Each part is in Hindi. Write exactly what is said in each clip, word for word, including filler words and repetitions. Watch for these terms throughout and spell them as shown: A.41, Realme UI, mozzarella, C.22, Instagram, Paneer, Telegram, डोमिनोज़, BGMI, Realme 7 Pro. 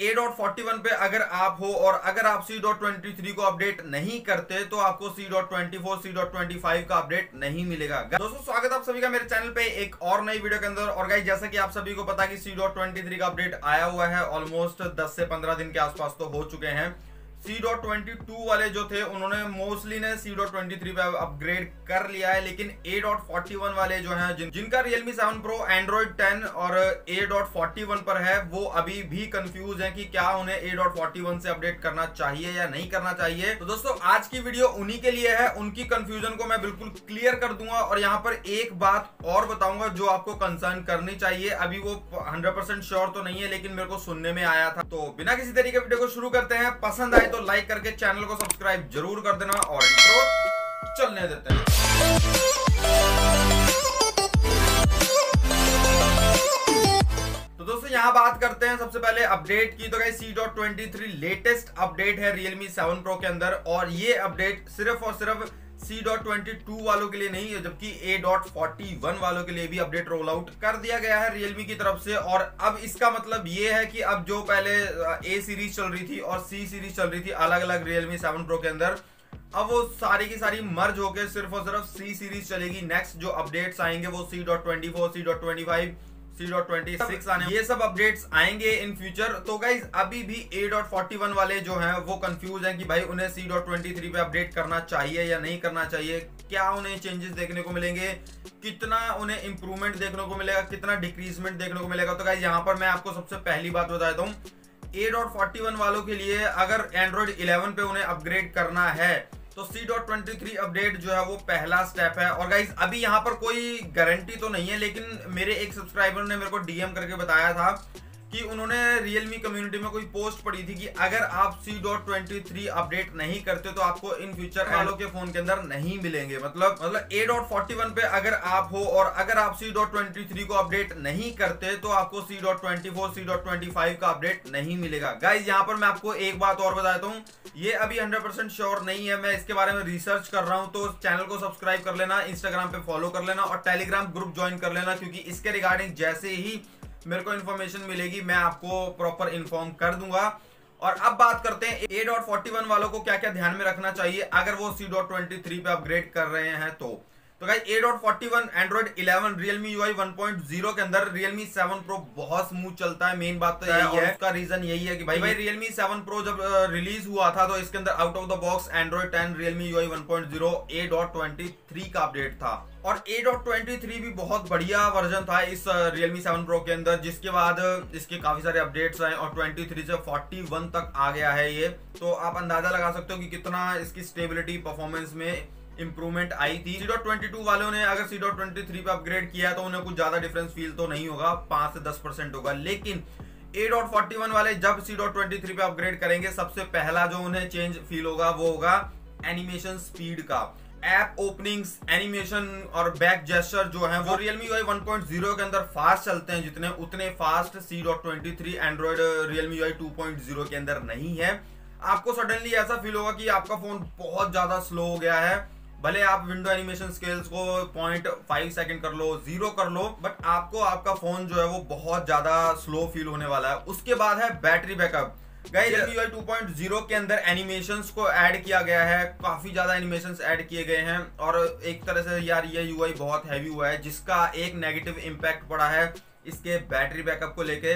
A.फोर्टी वन पे अगर आप हो और अगर आप C.ट्वेंटी थ्री को अपडेट नहीं करते तो आपको C.ट्वेंटी फोर, C.ट्वेंटी फाइव का अपडेट नहीं मिलेगा। दोस्तों स्वागत आप सभी का मेरे चैनल पे एक और नई वीडियो के अंदर। और गाइस जैसा कि आप सभी को पता कि C.ट्वेंटी थ्री का अपडेट आया हुआ है, ऑलमोस्ट दस से पंद्रह दिन के आसपास तो हो चुके हैं। C.ट्वेंटी टू वाले जो थे उन्होंने मोस्टली ने C.ट्वेंटी थ्री पे अपग्रेड कर लिया है, लेकिन A.फोर्टी वन वाले जो हैं जिन, जिनका Realme seven Pro, Android ten और A.फोर्टी वन पर है वो अभी भी कंफ्यूज हैं कि क्या उन्हें A.फोर्टी वन से अपडेट करना चाहिए या नहीं करना चाहिए। तो दोस्तों आज की वीडियो उन्हीं के लिए है, उनकी कंफ्यूजन को मैं बिल्कुल क्लियर कर दूंगा। और यहाँ पर एक बात और बताऊंगा जो आपको कंसर्न करनी चाहिए, अभी वो हंड्रेड परसेंट श्योर तो नहीं है लेकिन मेरे को सुनने में आया था। तो बिना किसी तरीके वीडियो को शुरू करते हैं। पसंद आए तो लाइक करके चैनल को सब्सक्राइब जरूर कर देना और इंट्रो चलने देते हैं। तो दोस्तों यहां बात करते हैं सबसे पहले अपडेट की। तो guys C twenty three latest update है Realme सेवन Pro के अंदर और ये अपडेट सिर्फ और सिर्फ C.ट्वेंटी टू वालों के लिए नहीं है, जबकि A.फोर्टी वन वालों के लिए भी अपडेट रोल आउट कर दिया गया है Realme की तरफ से। और अब इसका मतलब ये है कि अब जो पहले A सीरीज चल रही थी और C सीरीज चल रही थी अलग अलग Realme सेवन Pro के अंदर, अब वो सारी की सारी मर्ज होकर सिर्फ और सिर्फ C सीरीज चलेगी। नेक्स्ट जो अपडेट्स आएंगे वो C twenty four, C twenty five, C twenty six आने, ये सब अपडेट्स आएंगे इन फ्यूचर। तो गाइज अभी भी A.फोर्टी वन वाले जो हैं वो कंफ्यूज हैं कि भाई उन्हें C.ट्वेंटी थ्री पे अपडेट करना चाहिए या नहीं करना चाहिए, क्या उन्हें चेंजेस देखने को मिलेंगे, कितना उन्हें इंप्रूवमेंट देखने को मिलेगा, कितना डिक्रीजमेंट देखने को मिलेगा। तो गाइज यहाँ पर मैं आपको सबसे पहली बात बता देता हूँ, A.फोर्टी वन वालों के लिए अगर एंड्रॉइड इलेवन पे उन्हें अपग्रेड करना है तो C.ट्वेंटी थ्री अपडेट जो है वो पहला स्टेप है। और गाइज अभी यहाँ पर कोई गारंटी तो नहीं है, लेकिन मेरे एक सब्सक्राइबर ने मेरे को डीएम करके बताया था कि उन्होंने Realme कम्युनिटी में कोई पोस्ट पड़ी थी कि अगर आप C.ट्वेंटी थ्री अपडेट नहीं करते तो आपको इन फ्यूचर वालों के फोन के अंदर नहीं मिलेंगे। मतलब मतलब A.फोर्टी वन पे अगर आप हो और अगर आप C.ट्वेंटी थ्री को अपडेट नहीं करते तो आपको C.ट्वेंटी फोर, C.ट्वेंटी फाइव का अपडेट नहीं मिलेगा। गाइज यहाँ पर मैं आपको एक बात और बता देता हूँ, ये अभी हंड्रेड परसेंट श्योर नहीं है, मैं इसके बारे में रिसर्च कर रहा हूँ। तो चैनल को सब्सक्राइब कर लेना, इंस्टाग्राम पे फॉलो कर लेना और टेलीग्राम ग्रुप ज्वाइन कर लेना, क्योंकि इसके रिगार्डिंग जैसे ही मेरे को इन्फॉर्मेशन मिलेगी मैं आपको प्रॉपर इन्फॉर्म कर दूंगा। और अब बात करते हैं A.फोर्टी वन वालों को क्या क्या ध्यान में रखना चाहिए अगर वो C.ट्वेंटी थ्री पे अपग्रेड कर रहे हैं। तो तो guys A forty one Android eleven Realme U I one point zero के अंदर Realme सेवन Pro बहुत स्मूथ चलता है। मेन बात तो यही है, उसका रीजन यही है कि भाई भाई Realme सेवन Pro जब रिलीज हुआ था तो इसके अंदर out of the box Android ten, Realme U I one point zero, A twenty three का अपडेट था और A.ट्वेंटी थ्री भी बहुत बढ़िया वर्जन था इस Realme सेवन Pro के अंदर, जिसके बाद इसके काफी सारे अपडेट्स आए और तेईस से इकतालीस तक आ गया है ये। तो आप अंदाजा लगा सकते हो कि कितना इसकी स्टेबिलिटी परफॉर्मेंस में इंप्रूवमेंट आई थी। C.ट्वेंटी टू वालों ने अगर C.ट्वेंटी थ्री पे अपग्रेड किया तो उन्हें कुछ ज्यादा डिफरेंस फील तो नहीं होगा, पाँच से दस परसेंट होगा। लेकिन A.फोर्टी वन वाले जब C.ट्वेंटी थ्री पे अपग्रेड करेंगे सबसे पहला जो उन्हें चेंज फील होगा वो होगा एनिमेशन स्पीड का। ऐप ओपनिंग्स, एनिमेशन और बैक जेस्चर जो है वो Realme U I one point zero के अंदर फास्ट चलते हैं, जितने उतने fast C twenty three Android Realme U I two point zero के अंदर नहीं है। आपको सडनली ऐसा फील होगा कि आपका फोन बहुत ज्यादा स्लो हो गया है, भले आप विंडो एनिमेशन स्केल्स को पॉइंट फाइव सेकंड कर लो, जीरो कर लो, बट आपको आपका फोन जो है वो बहुत ज्यादा स्लो फील होने वाला है। उसके बाद है battery backup. Guys Realme U I two point zero के अंदर एनिमेशंस को ऐड किया गया है, काफी ज्यादा एनिमेशंस ऐड किए गए हैं और एक तरह से यार ये U I बहुत हैवी हुआ है, जिसका एक नेगेटिव इम्पैक्ट पड़ा है इसके बैटरी बैकअप को लेके।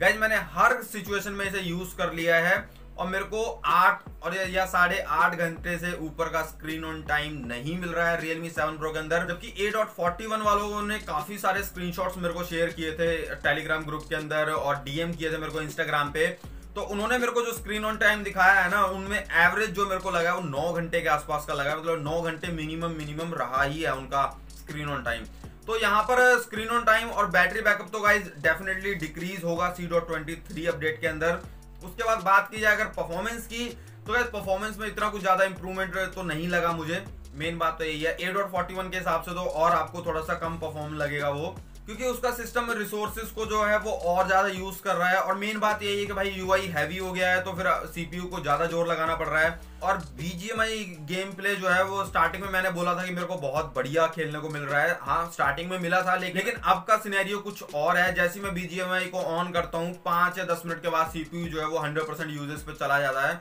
गाइस मैंने हर सिचुएशन में इसे यूज कर लिया है और मेरे को आठ और या साढ़े आठ घंटे से ऊपर का स्क्रीन ऑन टाइम नहीं मिल रहा है Realme सेवन Pro के अंदर, जबकि A.फोर्टी वन वालों ने काफी सारे स्क्रीनशॉट्स मेरे को शेयर किए थे टेलीग्राम ग्रुप के अंदर और डीएम किए थे मेरे को इंस्टाग्राम पे। तो उन्होंने मेरे को जो स्क्रीन ऑन टाइम दिखाया है ना, उनमें एवरेज जो मेरे को लगा वो नौ घंटे के आसपास का लगा, मतलब नौ घंटे मिनिमम मिनिमम रहा ही है उनका स्क्रीन ऑन टाइम। तो यहाँ पर स्क्रीन ऑन टाइम और बैटरी बैकअप तो गाइज डेफिनेटली डिक्रीज होगा C.ट्वेंटी थ्री अपडेट के अंदर। उसके बाद बात की जाए अगर परफॉर्मेंस की, तो गाइस परफॉर्मेंस में इतना कुछ ज्यादा इंप्रूवमेंट तो नहीं लगा मुझे। मेन बात तो यही है A.फोर्टी वन के हिसाब से तो और आपको थोड़ा सा कम परफॉर्म लगेगा वो क्योंकि उसका सिस्टम रिसोर्सेज को जो है वो और ज़्यादा यूज़ कर रहा है। और मेन बात यही है कि भाई यूआई हैवी हो गया है तो फिर सीपीयू को ज़्यादा जोर लगाना पड़ रहा है। और बीजीएमआई गेम प्ले जो है वो स्टार्टिंग में मैंने बोला था कि मेरे को बहुत बढ़िया खेलने को मिल रहा है। हाँ स्टार्टिंग में मिला था, लेकिन अब का सिनेरियो कुछ और है। जैसे मैं बीजीएमआई को ऑन करता हूँ, पाँच या दस मिनट के बाद सीपीयू जो है वो हंड्रेड परसेंट यूजेस पे चला जाता है।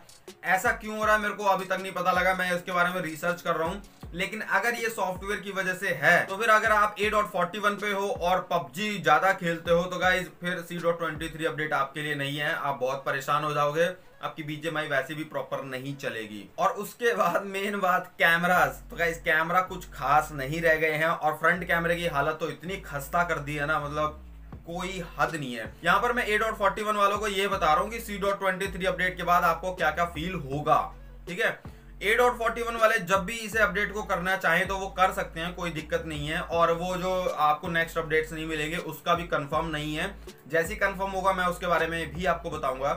ऐसा क्यों हो रहा है मेरे को अभी तक नहीं पता लगा, मैं इसके बारे में रिसर्च कर रहा हूँ। लेकिन अगर ये सॉफ्टवेयर की वजह से है तो फिर अगर आप ए डॉट फोर्टी वन पे हो और पबजी ज्यादा खेलते हो तो गाइज फिर C dot twenty three update आपके लिए नहीं है, आप बहुत परेशान हो जाओगे, आपकी बीजीएमआई वैसे भी प्रॉपर नहीं चलेगी। और उसके बाद मेन बात कैमरास, तो गाइज कैमरा कुछ खास नहीं रह गए हैं और फ्रंट कैमरे की हालत तो इतनी खस्ता कर दी है ना, मतलब कोई हद नहीं है। यहाँ पर मैं ए डॉट फोर्टी वन वालों को ये बता रहा हूँ कि C dot twenty three update के बाद आपको क्या क्या फील होगा, ठीक है। ए डॉट फोर्टी वन वाले जब भी इसे अपडेट को करना चाहें तो वो कर सकते हैं, कोई दिक्कत नहीं है। और वो जो आपको नेक्स्ट अपडेट्स नहीं मिलेंगे उसका भी कंफर्म नहीं है, जैसे ही कंफर्म होगा मैं उसके बारे में भी आपको बताऊंगा।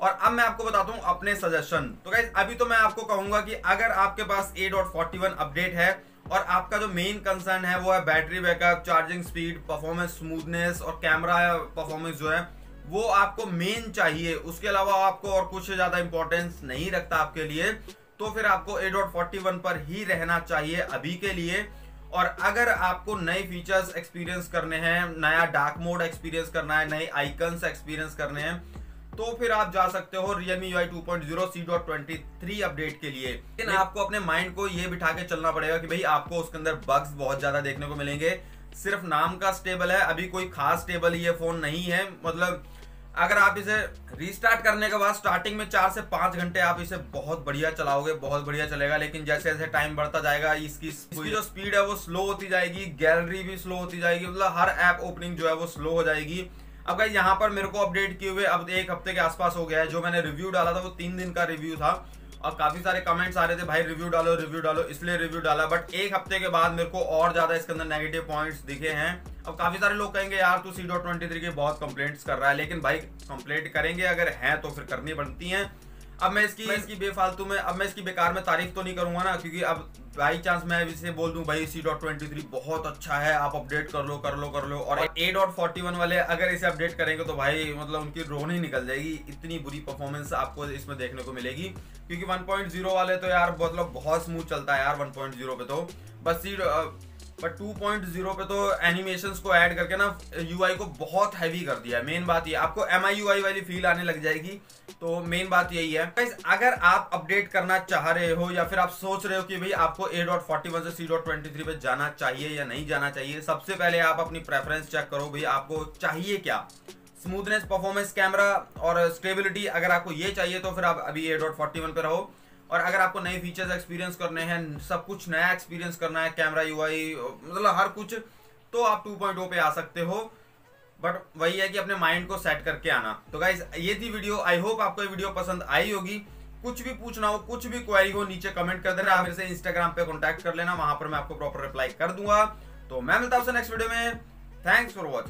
और अब मैं आपको बताता हूँ अपने सजेशन। तो गाइस अभी तो मैं आपको कहूंगा कि अगर आपके पास A dot forty one update है और आपका जो मेन कंसर्न है वो है battery backup, charging speed, performance, smoothness और कैमरा परफॉर्मेंस जो है वो आपको मेन चाहिए, उसके अलावा आपको और कुछ ज़्यादा इंपॉर्टेंस नहीं रखता आपके लिए, तो फिर आपको ए डॉट फोर्टी वन पर ही रहना चाहिए अभी के लिए। और अगर आपको नए फीचर्स एक्सपीरियंस करने हैं, नया डार्क मोड एक्सपीरियंस करना है, नए आइकन्स एक्सपीरियंस करने हैं, तो फिर आप जा सकते हो Realme U I two point zero C dot twenty three update के लिए। लेकिन आपको अपने माइंड को ये बिठा के चलना पड़ेगा कि भाई आपको उसके अंदर बग्स बहुत ज़्यादा देखने को मिलेंगे, सिर्फ नाम का स्टेबल है, अभी कोई खास स्टेबल ये फ़ोन नहीं है। मतलब अगर आप इसे रीस्टार्ट करने के बाद स्टार्टिंग में चार से पाँच घंटे आप इसे बहुत बढ़िया चलाओगे, बहुत बढ़िया चलेगा, लेकिन जैसे जैसे टाइम बढ़ता जाएगा इसकी इसकी जो स्पीड है वो स्लो होती जाएगी, गैलरी भी स्लो होती जाएगी, मतलब हर ऐप ओपनिंग जो है वो स्लो हो जाएगी। अब गाइस यहाँ पर मेरे को अपडेट किए हुए अब एक हफ्ते के आसपास हो गया है, जो मैंने रिव्यू डाला था वो तीन दिन का रिव्यू था और काफ़ी सारे कमेंट्स आ रहे थे भाई रिव्यू डालो रिव्यू डालो, इसलिए रिव्यू डाला। बट एक हफ्ते के बाद मेरे को और ज़्यादा इसके अंदर नेगेटिव पॉइंट्स दिखे हैं। अब काफ़ी सारे लोग कहेंगे यार तू सी डॉट ट्वेंटी थ्री की बहुत कंप्लेंट्स कर रहा है, लेकिन भाई कंप्लेंट करेंगे अगर हैं तो फिर करनी पड़ती हैं। अब मैं इसकी इसकी बेफालतू में अब मैं इसकी बेकार में तारीफ तो नहीं करूँगा ना, क्योंकि अब बाई चांस मैं इसे बोल दूँ भाई सी डॉट ट्वेंटी थ्री बहुत अच्छा है, आप अपडेट कर लो कर लो कर लो, और ए डॉट फोर्टी वन वाले अगर इसे अपडेट करेंगे तो भाई मतलब उनकी रोनी निकल जाएगी, इतनी बुरी परफॉर्मेंस आपको इसमें देखने को मिलेगी। क्योंकि वन पॉइंट ज़ीरो वाले तो यार मतलब बहुत स्मूथ चलता है यार वन पॉइंट ज़ीरो पे तो, बस सी पर टू पॉइंट ज़ीरो पे तो एनिमेशंस को ऐड करके ना यूआई को बहुत हैवी कर दिया है। मेन बात ये, आपको एमआई यूआई वाली फील आने लग जाएगी, तो मेन बात यही है। गाइस अगर आप अपडेट करना चाह रहे हो या फिर आप सोच रहे हो कि भाई आपको ए डॉट फोर्टी वन से सी डॉट ट्वेंटी थ्री पे जाना चाहिए या नहीं जाना चाहिए, सबसे पहले आप अपनी प्रेफरेंस चेक करो भाई आपको चाहिए क्या। स्मूथनेस, परफॉर्मेंस, कैमरा और स्टेबिलिटी, अगर आपको ये चाहिए तो फिर आप अभी ए डॉट फोर्टी वन पे रहो। और अगर आपको नए फीचर्स एक्सपीरियंस करने हैं, सब कुछ नया एक्सपीरियंस करना है, कैमरा यूआई मतलब हर कुछ, तो आप टू पॉइंट ज़ीरो पे आ सकते हो। बट वही है कि अपने माइंड को सेट करके आना। तो गाइज ये थी वीडियो, आई होप आपको ये वीडियो पसंद आई होगी। कुछ भी पूछना हो, कुछ भी क्वेरी हो, नीचे कमेंट कर देना। आप मेरे से इंस्टाग्राम पे कॉन्टैक्ट कर लेना, वहाँ पर मैं आपको प्रॉपर रिप्लाई कर दूंगा। तो मैं मिलता हूँ आपसे नेक्स्ट वीडियो में। Thanks for watching.